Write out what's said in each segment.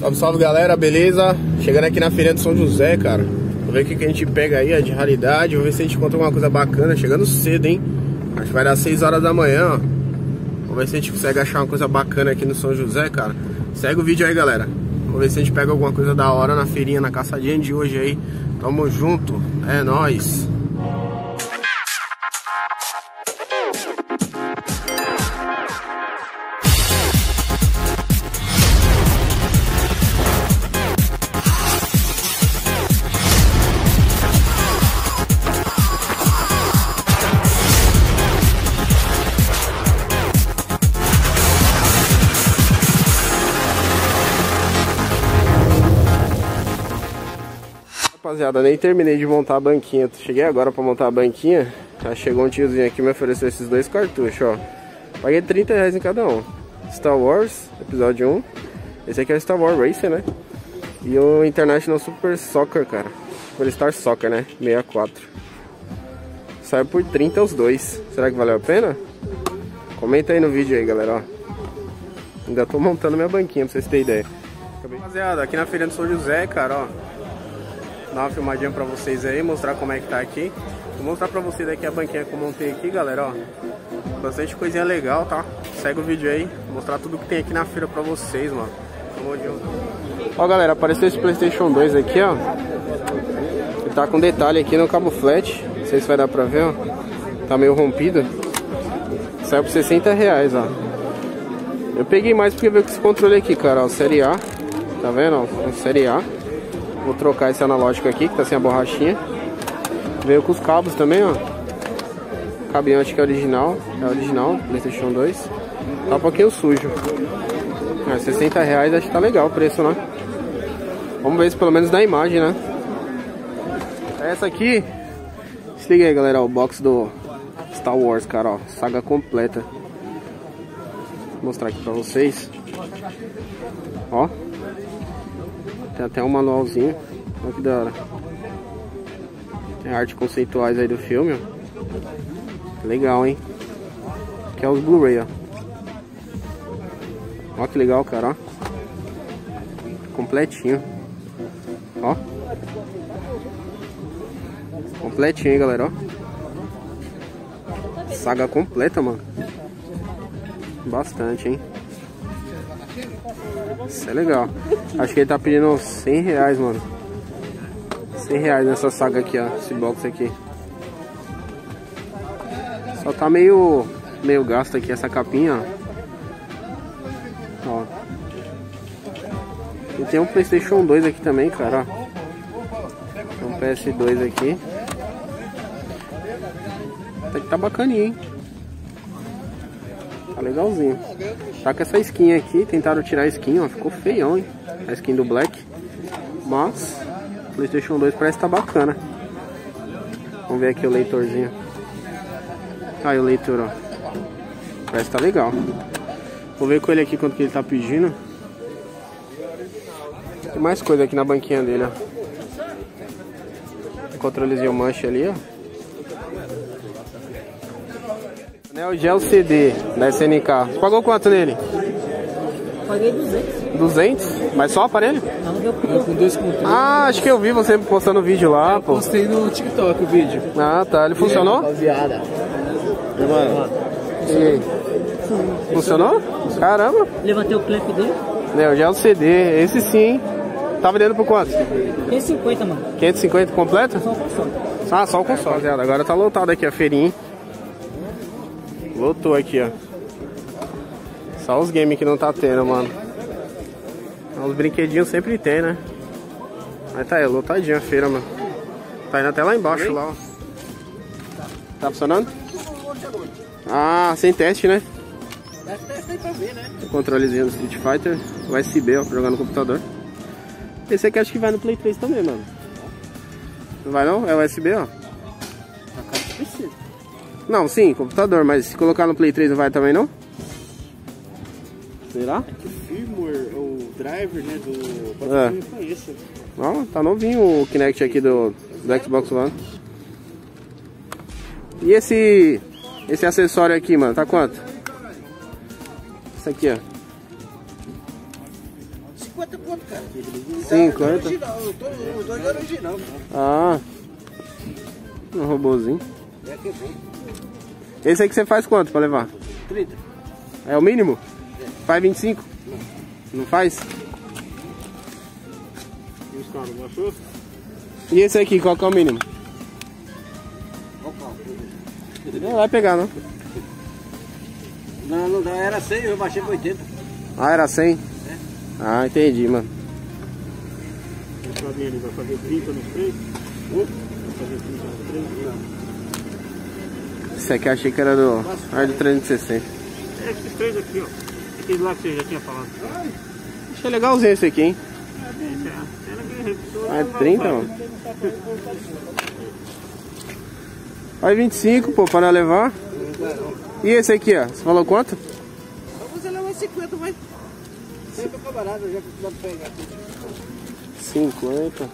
Salve, salve galera, beleza? Chegando aqui na feirinha de São José, cara. Vou ver o que a gente pega aí, é de raridade. Vou ver se a gente encontra alguma coisa bacana. Chegando cedo, hein? Acho que vai dar 6 horas da manhã, ó. Vamos ver se a gente consegue achar uma coisa bacana aqui no São José, cara. Segue o vídeo aí, galera. Vamos ver se a gente pega alguma coisa da hora na feirinha, na caçadinha de hoje aí. Tamo junto, é nóis. Rapaziada, nem terminei de montar a banquinha. Cheguei agora pra montar a banquinha. Já chegou um tiozinho aqui e me ofereceu esses dois cartuchos, ó. Paguei 30 reais em cada um. Star Wars, episódio 1. Esse aqui é o Star Wars Racer, né? E o International Super Soccer, cara. Super Star Soccer, né? 64. Saiu por 30 os dois. Será que valeu a pena? Comenta aí no vídeo aí, galera, ó. Ainda tô montando minha banquinha, pra vocês terem ideia. Rapaziada, aqui na Feira do São José, cara, ó. Dar uma filmadinha pra vocês aí, mostrar como é que tá aqui. Vou mostrar pra vocês aqui a banquinha que eu montei aqui, galera, ó. Bastante coisinha legal, tá? Segue o vídeo aí, vou mostrar tudo que tem aqui na feira pra vocês, mano. Ó, galera, apareceu esse Playstation 2 aqui, ó. Ele tá com detalhe aqui no cabo flat. Não sei se vai dar pra ver, ó. Tá meio rompido. Saiu por 60 reais, ó. Eu peguei mais porque veio com esse controle aqui, cara, ó. Série A. Tá vendo, ó? Série A. Vou trocar esse analógico aqui, que tá sem a borrachinha. Veio com os cabos também, ó. O cabinho acho que é original. É original, Playstation 2. Tá um pouquinho sujo. É, 60 reais, acho que tá legal o preço, né? Vamos ver se pelo menos na imagem, né? Essa aqui... Se liga aí, galera, o box do Star Wars, cara, ó. Saga completa. Vou mostrar aqui pra vocês. Ó. Tem até um manualzinho. Olha que da hora. Tem artes conceituais aí do filme, ó. Legal, hein? Aqui é os Blu-ray, ó. Olha que legal, cara, ó. Completinho. Ó. Completinho, hein, galera, ó. Saga completa, mano. Bastante, hein? Isso é legal. Acho que ele tá pedindo 100 reais, mano. 100 reais nessa saga aqui, ó. Esse box aqui. Só tá meio gasto aqui essa capinha, ó. E tem um Playstation 2 aqui também, cara, ó. Tem um PS2 aqui. Até que tá bacaninho, hein. Tá legalzinho. Tá com essa skin aqui, tentaram tirar a skin, ó. Ficou feião, hein? A skin do Black. Mas Playstation 2 parece que tá bacana. Vamos ver aqui o leitorzinho. Aí o leitor, ó. Parece que tá legal. Vou ver com ele aqui quanto que ele tá pedindo. Tem mais coisa aqui na banquinha dele, ó. Controlezinho manche ali, ó. O Gel CD da SNK. Você pagou quanto nele? Paguei 200. 200? Mas só o aparelho? Não, eu com dois controles. Ah, acho que eu vi você postando vídeo lá, eu pô. Postei no TikTok o vídeo. Ah, tá. Ele funcionou? E... Funcionou? Caramba. Levantei o clip dele. O Gel CD. Esse sim. Tá vendendo por quanto? 550, mano. 550 completo? Só o console. Ah, só o console. Rapaziada, agora tá lotado aqui a feirinha. Lotou aqui, ó. Só os games que não tá tendo, mano. Os brinquedinhos sempre tem, né? Mas tá aí, lotadinha a feira, mano. Tá indo até lá embaixo, lá, ó. Tá funcionando? Ah, sem teste, né? O controlezinho do Street Fighter. USB, ó, pra jogar no computador. Esse aqui acho que vai no Play 3 também, mano. Não vai não? É USB, ó. Não, sim, computador, mas se colocar no Play 3 não vai também, não? Será? É que o firmware, o driver, né, do... É. Eu conheço. Ó, tá novinho o Kinect aqui do Xbox One. E esse acessório aqui, mano, tá quanto? Isso aqui, ó. 50 conto cara. 50? Os dois eram original. Ah. Um robôzinho. É que vem. Esse aí que você faz quanto pra levar? 30. É o mínimo? É. Faz 25? Não. Não faz? E os caras não achou? E esse aqui, qual que é o mínimo? Não vai pegar, não. Não, não dá, era 100, eu baixei pra 80. Ah, era 100? É. Ah, entendi, mano. Ele vai fazer 30 nos três? Vai fazer 30 nos três? Esse aqui eu achei que era do Hard 360. É esses três aqui, ó. Aquele lá que você já tinha falado. Achei legalzinho esse aqui, hein? É 30, mano. Vai 25, pô, para levar. E esse aqui, ó, você falou quanto? Você leva 50, vai. 50.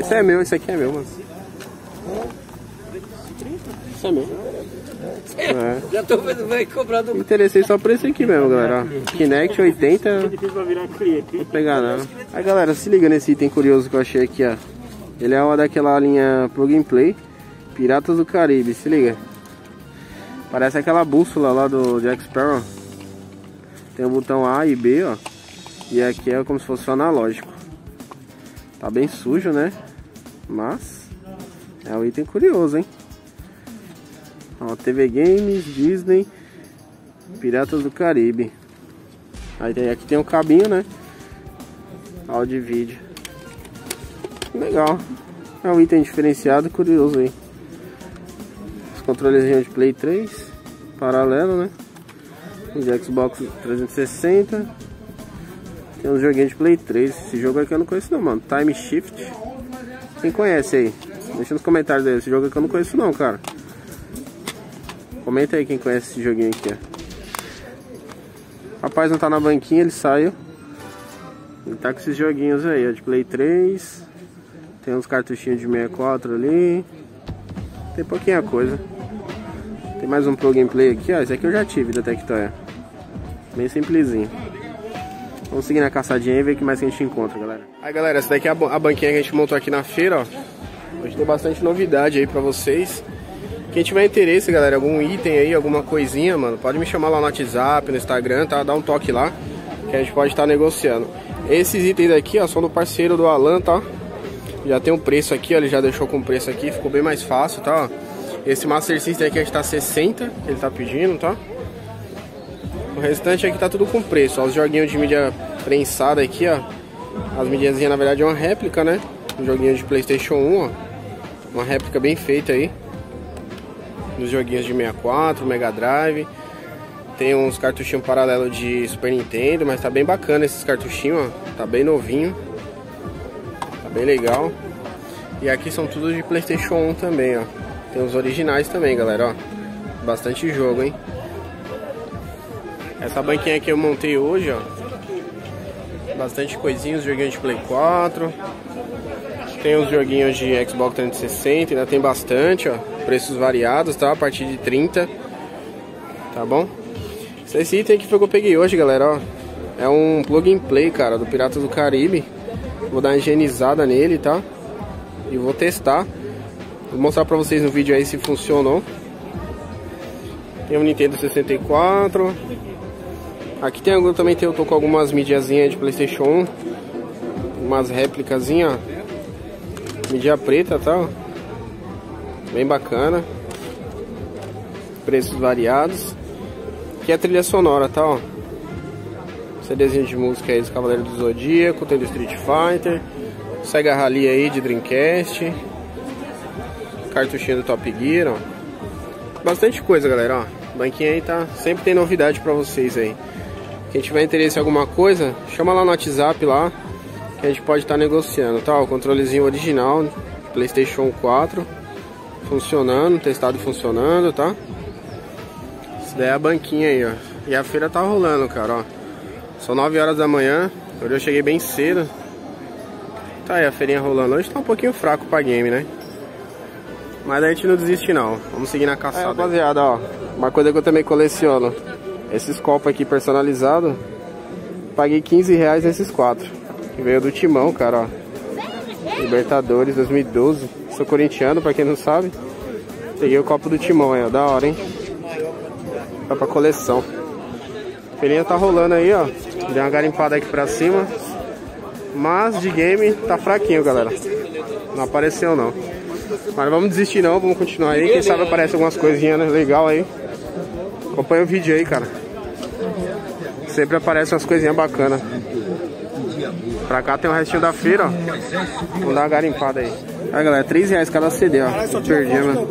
Esse é meu, esse aqui é meu, mano. Esse é meu. É. Já tô vendo, vai comprar do... Interessei só por esse aqui mesmo, galera. Kinect 80. Não pegar não. Aí, galera, se liga nesse item curioso que eu achei aqui, ó. Ele é uma daquela linha Plug and Play, Piratas do Caribe, se liga. Parece aquela bússola lá do Jack Sparrow. Tem o botão A e B, ó. E aqui é como se fosse o analógico. Tá bem sujo, né? Mas é um item curioso, hein? Ó, TV Games, Disney, Piratas do Caribe. Aí aqui tem um cabinho, né? Áudio e vídeo. Legal, é um item diferenciado, curioso aí. Os controles de Play 3, paralelo, né? Os de Xbox 360. Tem uns joguinhos de Play 3. Esse jogo aqui eu não conheço não, mano. Time Shift. Quem conhece aí? Deixa nos comentários aí. Esse jogo aqui eu não conheço não, cara. Comenta aí quem conhece esse joguinho aqui, ó. Rapaz, não tá na banquinha, ele saiu. Ele tá com esses joguinhos aí, ó, de Play 3. Tem uns cartuchinhos de 64 ali. Tem pouquinha coisa. Tem mais um plug and play aqui, ó. Esse aqui eu já tive da Tectoy. Bem simplesinho. Vamos seguir na caçadinha e ver o que mais que a gente encontra, galera. Aí, galera, essa daqui é a banquinha que a gente montou aqui na feira, ó. Hoje tem bastante novidade aí pra vocês. Quem tiver interesse, galera, algum item aí, alguma coisinha, mano, pode me chamar lá no WhatsApp, no Instagram, tá? Dá um toque lá, que a gente pode estar negociando. Esses itens daqui, ó, são do parceiro do Alan, tá? Já tem um preço aqui, ó, ele já deixou com o preço aqui, ficou bem mais fácil, tá? Esse Master System aqui tá 60, ele tá pedindo, tá? O restante aqui tá tudo com preço, ó, os joguinhos de mídia prensada aqui, ó. As mídiazinhas, na verdade, é uma réplica, né? Um joguinho de PlayStation 1, ó. Uma réplica bem feita aí. Dos joguinhos de 64, Mega Drive. Tem uns cartuchinhos paralelos de Super Nintendo, mas tá bem bacana esses cartuchinhos, ó. Tá bem novinho. Bem legal. E aqui são tudo de PlayStation 1 também, ó. Tem os originais também, galera, ó. Bastante jogo, hein. Essa banquinha que eu montei hoje, ó. Bastante coisinhas, joguinhos de Play 4. Tem os joguinhos de Xbox 360, ainda tem bastante, ó. Preços variados, tá? A partir de 30. Tá bom? Esse item aqui foi que eu peguei hoje, galera, ó. É um plug and play, cara, do Piratas do Caribe. Vou dar uma higienizada nele, tá? E vou testar. Vou mostrar pra vocês no vídeo aí se funcionou. Tem um Nintendo 64. Aqui tem algum, também tem, eu tô com algumas mídiazinhas de Playstation 1. Umas réplicazinhas. Mídia preta, tá? Bem bacana. Preços variados. Aqui é a trilha sonora, tá? Ó. CDzinho de música aí do Cavaleiros do Zodíaco, tem do Street Fighter, SEGA Rally aí de Dreamcast, cartuchinho do Top Gear, ó. Bastante coisa, galera, ó. Banquinha aí tá, sempre tem novidade pra vocês aí. Quem tiver interesse em alguma coisa, chama lá no WhatsApp lá, que a gente pode estar negociando, tá? O controlezinho original, PlayStation 4, funcionando, testado e funcionando, tá? Isso daí é a banquinha aí, ó. E a feira tá rolando, cara, ó. São 9 horas da manhã, hoje eu cheguei bem cedo. Tá aí a feirinha rolando, hoje tá um pouquinho fraco pra game, né? Mas a gente não desiste não, vamos seguir na caçada. É, rapaziada, ó, uma coisa que eu também coleciono. Esses copos aqui personalizados. Paguei R$15 nesses quatro. Que veio do Timão, cara, ó. Libertadores 2012. Sou corintiano, pra quem não sabe. Peguei o copo do Timão aí, ó. Da hora, hein? Tá pra coleção. A pelinha tá rolando aí, ó. Deu uma garimpada aqui pra cima. Mas de game tá fraquinho, galera. Não apareceu, não. Mas vamos desistir, não. Vamos continuar aí. Quem sabe aparece algumas coisinhas, né? Legal aí. Acompanha o vídeo aí, cara. Sempre aparecem umas coisinhas bacanas. Pra cá tem o restinho da feira, ó. Vou dar uma garimpada aí. Aí, galera, R$3 cada CD, ó. Perdi, mano.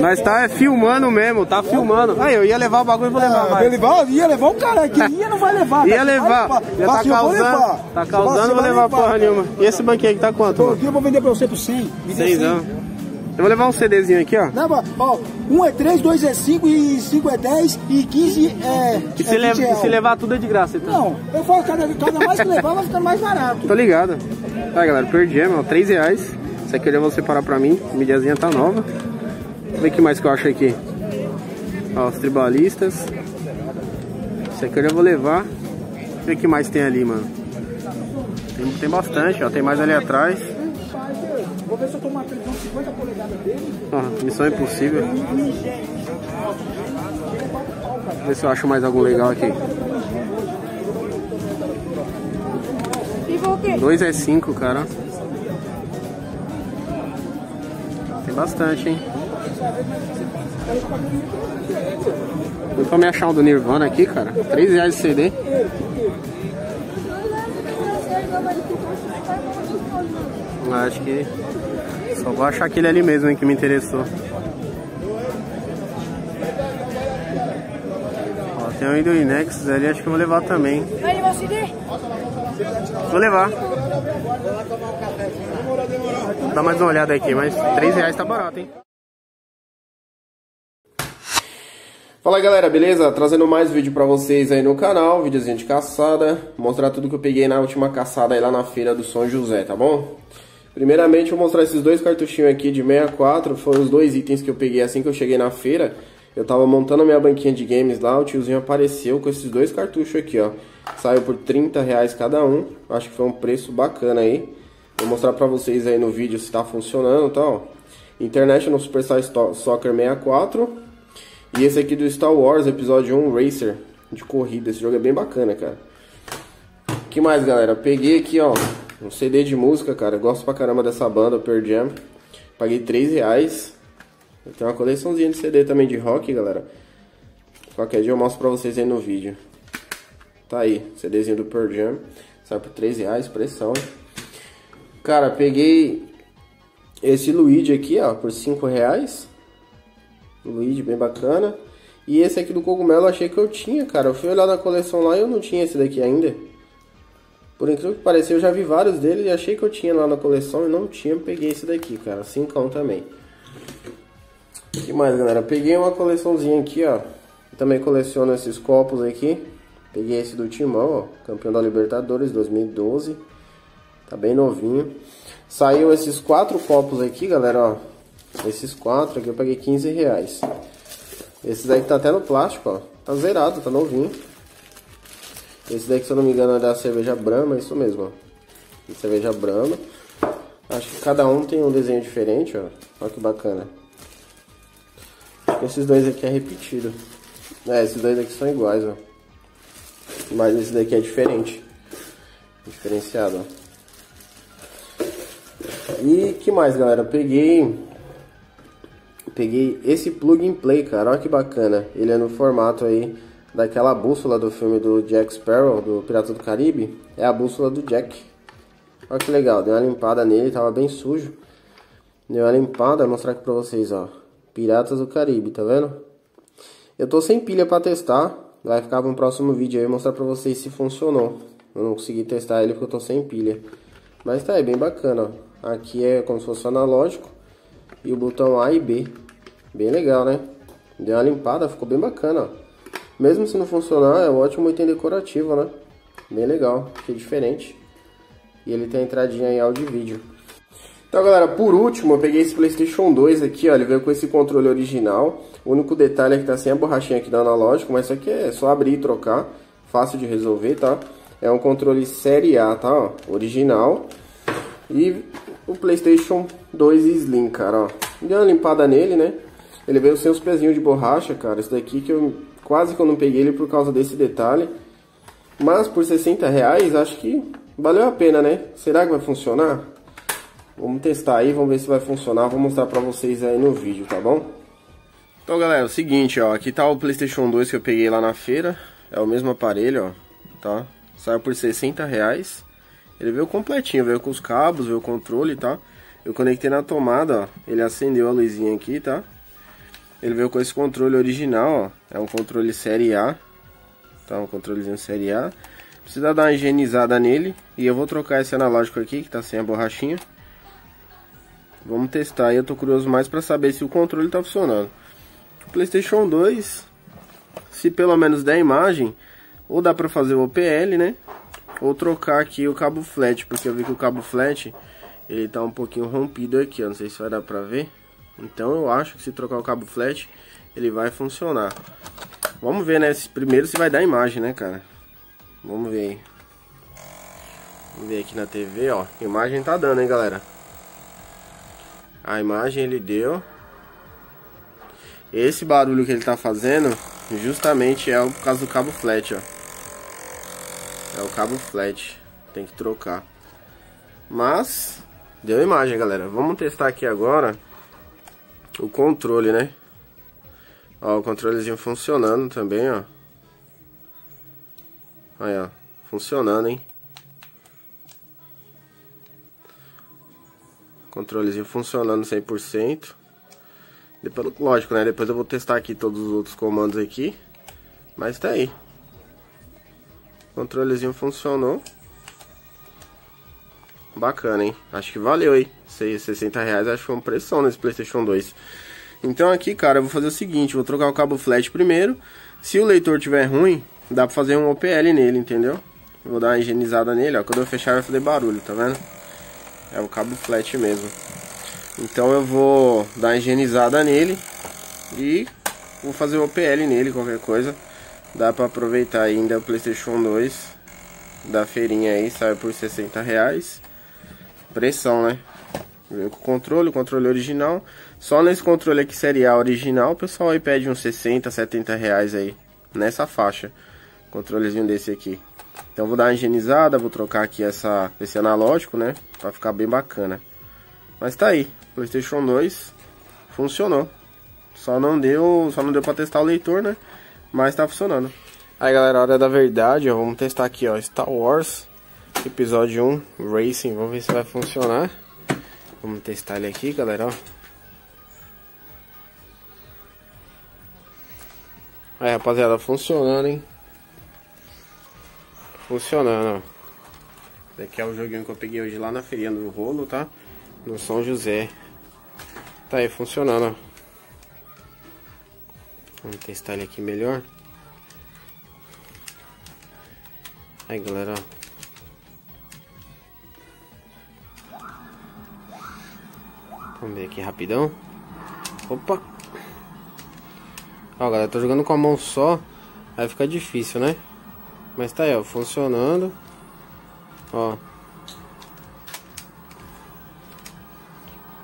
Nós tá filmando mesmo, tá filmando. Aí, eu ia levar o bagulho, vou levar mais. Ia levar o cara aqui, ia não vai levar. Ia levar. Já tá causando, vou levar porra nenhuma. E esse banquinho aqui tá quanto, mano? Eu vou vender pra você por 100. 100, não. Eu vou levar um CDzinho aqui, ó. Não, ó, 1 é 3, 2 é 5, e 5 é 10, e 15 é... E se, se levar tudo é de graça, então? Não, eu falo, cada mais que levar vai ficando mais barato. Tô ligado. Tá, galera, perdi, mano, R$3. Isso aqui eu já vou separar pra mim, a mídiazinha tá nova. Vamos ver o que mais que eu acho aqui. Ó, os tribalistas. Isso aqui eu já vou levar. Vamos ver o que mais tem ali, mano. Tem bastante, ó, tem mais ali atrás. Vou ver se eu tomo uma 50 polegadas dele. Ah, missão impossível. Vê se eu acho mais algo legal aqui. 2 é 5, cara. Tem bastante, hein? Vou pra me achar um do Nirvana aqui, cara. R$3 de CD. Acho que só vou achar aquele ali mesmo, hein, que me interessou. Ó, tem um do Inex ali, acho que eu vou levar também. Vou levar. Vou dar mais uma olhada aqui, mas R$3 tá barato, hein. Fala, galera, beleza? Trazendo mais vídeo pra vocês aí no canal, videozinho de caçada. Mostrar tudo que eu peguei na última caçada aí lá na feira do São José, tá bom? Primeiramente, vou mostrar esses dois cartuchinhos aqui de 64, foram os dois itens que eu peguei assim que eu cheguei na feira. Eu tava montando minha banquinha de games lá, o tiozinho apareceu com esses dois cartuchos aqui, ó. Saiu por R$30 cada um, acho que foi um preço bacana aí. Vou mostrar pra vocês aí no vídeo se tá funcionando e tal. International Super Size Soccer 64. E esse aqui do Star Wars, episódio 1 Racer, de corrida. Esse jogo é bem bacana, cara. O que mais, galera? Peguei aqui, ó, um CD de música, cara. Eu gosto pra caramba dessa banda, Pearl Jam. Paguei R$3. Eu tenho uma coleçãozinha de CD também de rock, galera. Qualquer dia eu mostro pra vocês aí no vídeo. Tá aí, CDzinho do Pearl Jam. Sai por R$3, pressão. Cara, peguei esse Luigi aqui, ó, por R$5. Luigi, bem bacana. E esse aqui do cogumelo eu achei que eu tinha, cara. Eu fui olhar na coleção lá e eu não tinha esse daqui ainda. Por incrível que pareça, eu já vi vários dele e achei que eu tinha lá na coleção e não tinha. Peguei esse daqui, cara. 5 também. O que mais, galera? Peguei uma coleçãozinha aqui, ó. Eu também coleciono esses copos aqui. Peguei esse do Timão, ó. Campeão da Libertadores 2012. Tá bem novinho. Saiu esses 4 copos aqui, galera, ó. Esses 4 aqui eu paguei R$15. Esse daqui tá até no plástico, ó. Tá zerado, tá novinho. Esse daqui, se eu não me engano, é da cerveja Brahma, isso mesmo, ó. Cerveja Brahma. Acho que cada um tem um desenho diferente, ó. Olha que bacana. Acho que esses dois aqui é repetido. É, esses dois aqui são iguais, ó. Mas esse daqui é diferente. Diferenciado, ó. E que mais, galera? Peguei esse plug and play, cara, olha que bacana. Ele é no formato aí daquela bússola do filme do Jack Sparrow, do Piratas do Caribe. É a bússola do Jack. Olha que legal, dei uma limpada nele, tava bem sujo. Dei uma limpada, vou mostrar aqui pra vocês, ó. Piratas do Caribe, tá vendo? Eu tô sem pilha pra testar. Vai ficar pra um próximo vídeo aí, mostrar pra vocês se funcionou. Eu não consegui testar ele porque eu tô sem pilha. Mas tá aí, bem bacana, ó. Aqui é como se fosse analógico. E o botão A e B. Bem legal, né? Deu uma limpada, ficou bem bacana, ó. Mesmo se não funcionar, é um ótimo item decorativo, né? Bem legal, que diferente. E ele tem a entradinha em áudio e vídeo. Então, galera, por último, eu peguei esse PlayStation 2 aqui, ó. Ele veio com esse controle original. O único detalhe é que tá sem a borrachinha aqui do analógico, mas isso aqui é só abrir e trocar. fácil de resolver, tá? É um controle Série A, tá? Ó, original. E o PlayStation 2 Slim, cara, ó. Deu uma limpada nele, né? Ele veio sem os pezinhos de borracha, cara. Esse daqui que eu quase que eu não peguei ele por causa desse detalhe. Mas por R$60, acho que valeu a pena, né? Será que vai funcionar? Vamos testar aí, vamos ver se vai funcionar. Vou mostrar pra vocês aí no vídeo, tá bom? Então, galera, é o seguinte, ó. Aqui tá o PlayStation 2 que eu peguei lá na feira. É o mesmo aparelho, ó. Tá? Saiu por R$60. Ele veio completinho, veio com os cabos, veio o controle, tá? Eu conectei na tomada, ó. Ele acendeu a luzinha aqui, tá? Ele veio com esse controle original, ó. É um controle Série A. Tá? Um controlezinho Série A. Precisa dar uma higienizada nele. E eu vou trocar esse analógico aqui, que tá sem a borrachinha. Vamos testar aí. Eu tô curioso mais pra saber se o controle tá funcionando. O PlayStation 2, se pelo menos der imagem, ou dá pra fazer o OPL, né? Ou trocar aqui o cabo flat, porque eu vi que o cabo flat ele tá um pouquinho rompido aqui, ó. Não sei se vai dar pra ver. Então eu acho que se trocar o cabo flat ele vai funcionar. Vamos ver, né? Primeiro se vai dar imagem, né, cara? Vamos ver aí. Vamos ver aqui na TV, ó. Imagem tá dando, hein, galera? A imagem ele deu. Esse barulho que ele tá fazendo justamente é por causa do cabo flat, ó. É o cabo flat, tem que trocar. Mas deu imagem, galera. Vamos testar aqui agora o controle, né? Ó, o controlezinho funcionando também, ó. Aí, ó, funcionando, hein? Controlezinho funcionando 100%. Depois, lógico, né? Depois eu vou testar aqui todos os outros comandos aqui. Mas tá aí. Controlezinho funcionou. Bacana, hein? Acho que valeu, hein? R$60, acho que foi um preço nesse PlayStation 2. Então aqui, cara, eu vou fazer o seguinte. Vou trocar o cabo flash primeiro. Se o leitor tiver ruim, dá pra fazer um OPL nele, entendeu? Vou dar uma higienizada nele, ó. Quando eu fechar vai fazer barulho, tá vendo? É o cabo flat mesmo. Então eu vou dar uma higienizada nele. E vou fazer o OPL nele, qualquer coisa. Dá pra aproveitar ainda o PlayStation 2 da feirinha aí, sai por R$60. Pressão, né? Veio com o controle original. Só nesse controle aqui, Série A original, o pessoal aí pede uns R$60, R$70 aí. Nessa faixa. Controlezinho desse aqui. Então vou dar uma higienizada, vou trocar aqui esse analógico, né? Pra ficar bem bacana. Mas tá aí. PlayStation 2 funcionou. Só não deu pra testar o leitor, né? Mas tá funcionando. Aí, galera, a hora da verdade, ó, vamos testar aqui, ó, Star Wars Episódio 1 Racing. Vamos ver se vai funcionar. Vamos testar ele aqui, galera, ó. Aí, rapaziada, funcionando, hein? Funcionando, ó. Esse aqui é o joguinho que eu peguei hoje lá na feirinha do rolo, tá? No São José. Tá aí, funcionando, ó. Vamos testar ele aqui melhor. Aí, galera, ó. Vamos ver aqui rapidão. Opa! Ó, galera, tô jogando com a mão só. Aí fica difícil, né? Mas tá aí, ó, funcionando. Ó.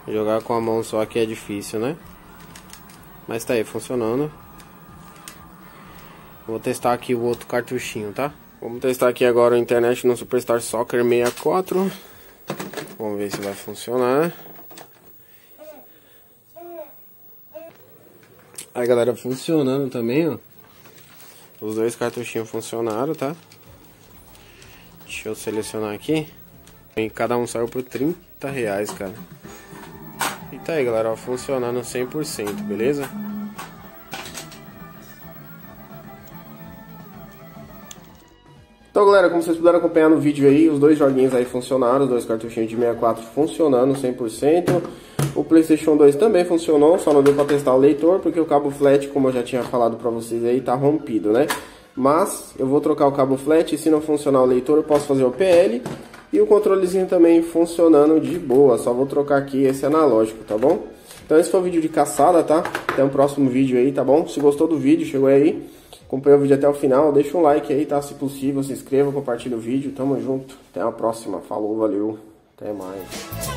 Jogar com a mão só aqui é difícil, né? Mas tá aí, funcionando. Vou testar aqui o outro cartuchinho, tá? Vamos testar aqui agora a internet no Superstar Soccer 64. Vamos ver se vai funcionar. Aí, galera, funcionando também, ó. Os dois cartuchinhos funcionaram, tá? Deixa eu selecionar aqui. E cada um saiu por R$30, cara. E tá aí, galera, ó, funcionando 100%, beleza? Então, galera, como vocês puderam acompanhar no vídeo aí, os dois joguinhos aí funcionaram, os dois cartuchinhos de 64 funcionando 100%. O PlayStation 2 também funcionou, só não deu pra testar o leitor, porque o cabo flat, como eu já tinha falado pra vocês aí, tá rompido, né? Mas eu vou trocar o cabo flat e se não funcionar o leitor eu posso fazer o PL. E o controlezinho também funcionando de boa. Só vou trocar aqui esse analógico, tá bom? Então esse foi o vídeo de caçada, tá? Até o próximo vídeo aí, tá bom? Se gostou do vídeo, chegou aí, acompanhou o vídeo até o final, deixa um like aí, tá? Se possível, se inscreva, compartilha o vídeo. Tamo junto, até a próxima. Falou, valeu, até mais.